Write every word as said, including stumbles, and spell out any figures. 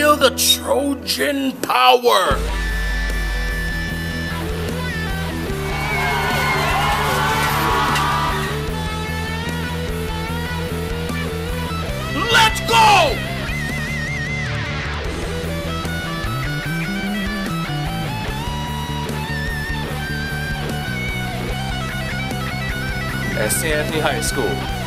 feel the Trojan power. Let's go! At Saint Anthony High School.